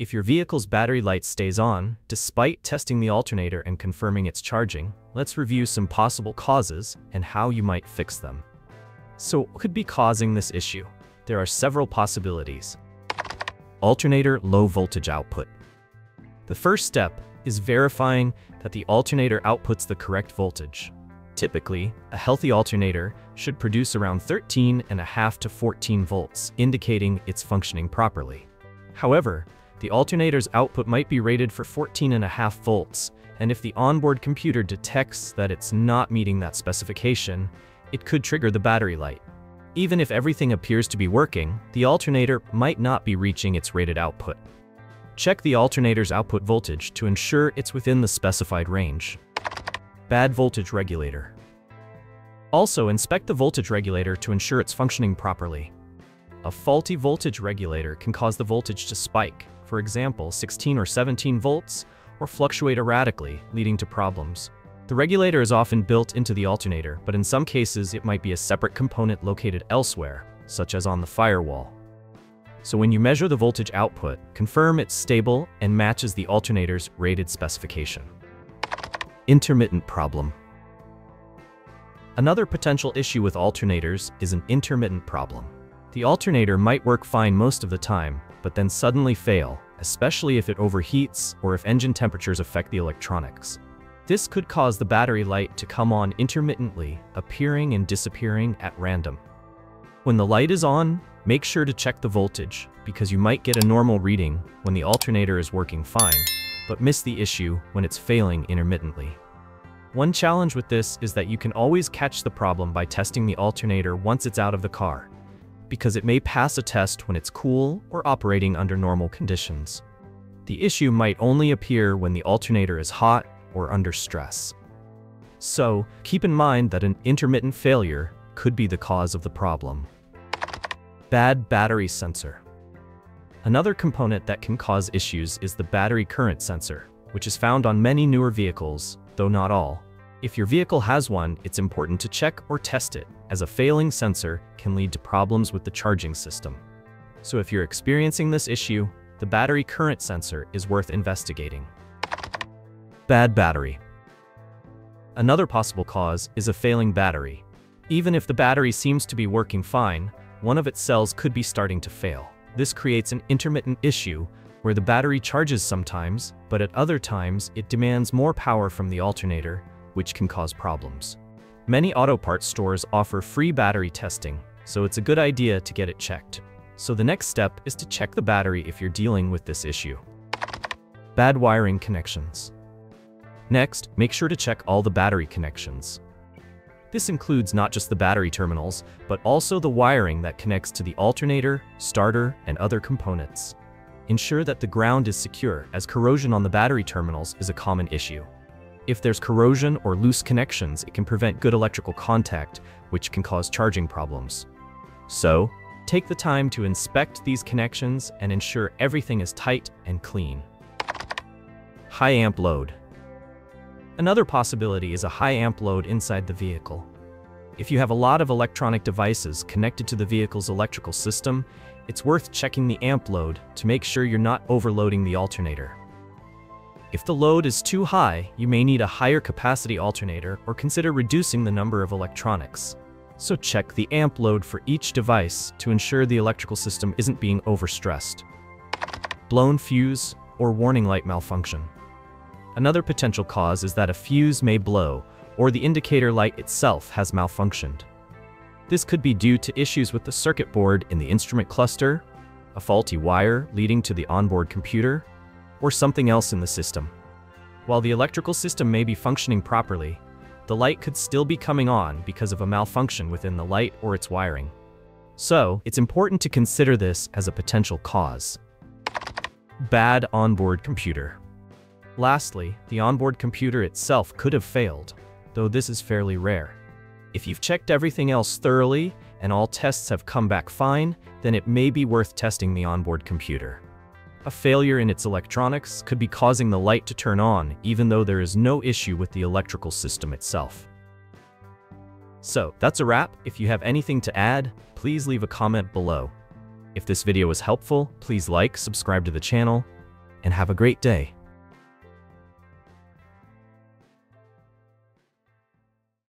If your vehicle's battery light stays on, despite testing the alternator and confirming it's charging, let's review some possible causes and how you might fix them. So, what could be causing this issue? There are several possibilities. Alternator low voltage output. The first step is verifying that the alternator outputs the correct voltage. Typically, a healthy alternator should produce around 13.5 to 14 volts, indicating it's functioning properly. However, the alternator's output might be rated for 14.5 volts, and if the onboard computer detects that it's not meeting that specification, it could trigger the battery light. Even if everything appears to be working, the alternator might not be reaching its rated output. Check the alternator's output voltage to ensure it's within the specified range. Bad voltage regulator. Also, inspect the voltage regulator to ensure it's functioning properly. A faulty voltage regulator can cause the voltage to spike, for example 16 or 17 volts, or fluctuate erratically, leading to problems. The regulator is often built into the alternator, but in some cases it might be a separate component located elsewhere, such as on the firewall. So when you measure the voltage output, confirm it's stable and matches the alternator's rated specification. Intermittent problem. Another potential issue with alternators is an intermittent problem. The alternator might work fine most of the time, but then suddenly fail, especially if it overheats or if engine temperatures affect the electronics. This could cause the battery light to come on intermittently, appearing and disappearing at random. When the light is on, make sure to check the voltage, because you might get a normal reading when the alternator is working fine, but miss the issue when it's failing intermittently. One challenge with this is that you can always catch the problem by testing the alternator once it's out of the car, because it may pass a test when it's cool or operating under normal conditions. The issue might only appear when the alternator is hot or under stress. So, keep in mind that an intermittent failure could be the cause of the problem. Bad battery sensor. Another component that can cause issues is the battery current sensor, which is found on many newer vehicles, though not all. If your vehicle has one, it's important to check or test it, as a failing sensor can lead to problems with the charging system. So if you're experiencing this issue, the battery current sensor is worth investigating. Bad battery. Another possible cause is a failing battery. Even if the battery seems to be working fine, one of its cells could be starting to fail. This creates an intermittent issue where the battery charges sometimes, but at other times it demands more power from the alternator, which can cause problems. Many auto parts stores offer free battery testing, so it's a good idea to get it checked. So the next step is to check the battery if you're dealing with this issue. Bad wiring connections. Next, make sure to check all the battery connections. This includes not just the battery terminals, but also the wiring that connects to the alternator, starter, and other components. Ensure that the ground is secure, as corrosion on the battery terminals is a common issue. If there's corrosion or loose connections, it can prevent good electrical contact, which can cause charging problems. So, take the time to inspect these connections and ensure everything is tight and clean. High amp load. Another possibility is a high amp load inside the vehicle. If you have a lot of electronic devices connected to the vehicle's electrical system, it's worth checking the amp load to make sure you're not overloading the alternator. If the load is too high, you may need a higher capacity alternator or consider reducing the number of electronics. So check the amp load for each device to ensure the electrical system isn't being overstressed. Blown fuse or warning light malfunction. Another potential cause is that a fuse may blow, or the indicator light itself has malfunctioned. This could be due to issues with the circuit board in the instrument cluster, a faulty wire leading to the onboard computer, or something else in the system. While the electrical system may be functioning properly, the light could still be coming on because of a malfunction within the light or its wiring. So, it's important to consider this as a potential cause. Bad onboard computer. Lastly, the onboard computer itself could have failed, though this is fairly rare. If you've checked everything else thoroughly and all tests have come back fine, then it may be worth testing the onboard computer. A failure in its electronics could be causing the light to turn on, even though there is no issue with the electrical system itself. So, that's a wrap. If you have anything to add, please leave a comment below. If this video was helpful, please like, subscribe to the channel, and have a great day.